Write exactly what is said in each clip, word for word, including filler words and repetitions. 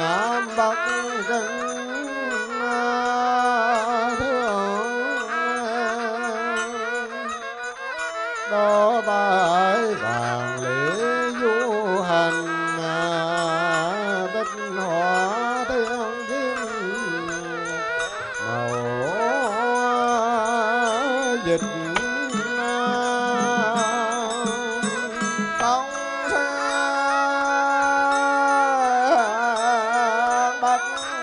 nó bốc rừng thương đó ba ơi vàng lễ du hành bích hỏa thương thiên màu dịch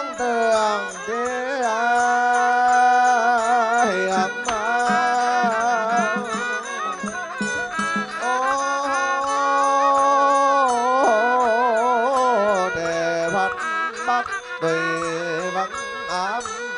kênh Ghiền Mì Gõ để không bỏ lỡ những video hấp dẫn.